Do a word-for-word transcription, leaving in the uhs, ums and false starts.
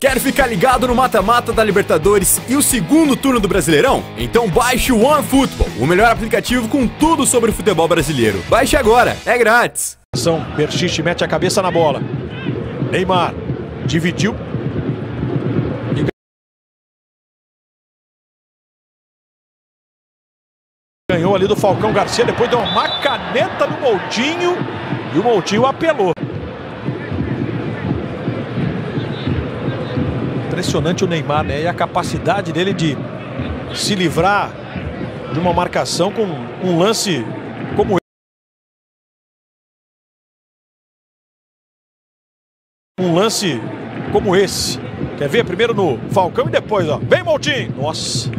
Quer ficar ligado no mata-mata da Libertadores e o segundo turno do Brasileirão? Então baixe o OneFootball, o melhor aplicativo com tudo sobre o futebol brasileiro. Baixe agora, é grátis. Persiste, mete a cabeça na bola. Neymar dividiu. Ganhou ali do Falcão Garcia, depois deu uma caneta no Moutinho e o Moutinho apelou. Impressionante o Neymar, né? E a capacidade dele de se livrar de uma marcação com um lance como um lance como esse. Quer ver? Primeiro no Falcão e depois, ó. Vem, Moutinho! Nossa!